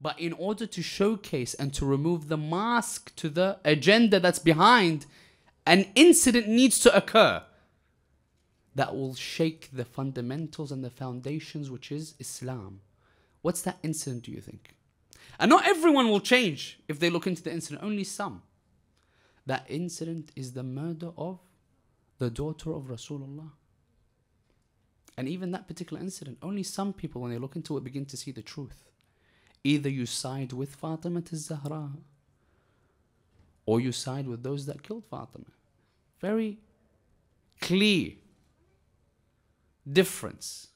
But in order to showcase and to remove the mask to the agenda that's behind, an incident needs to occur that will shake the fundamentals and the foundations, which is Islam. What's that incident, do you think? And not everyone will change if they look into the incident, only some. That incident is the murder of the daughter of Rasulullah. And even that particular incident, only some people, when they look into it, begin to see the truth. Either you side with Fatima al-Zahra, or you side with those that killed Fatima. Very clear difference.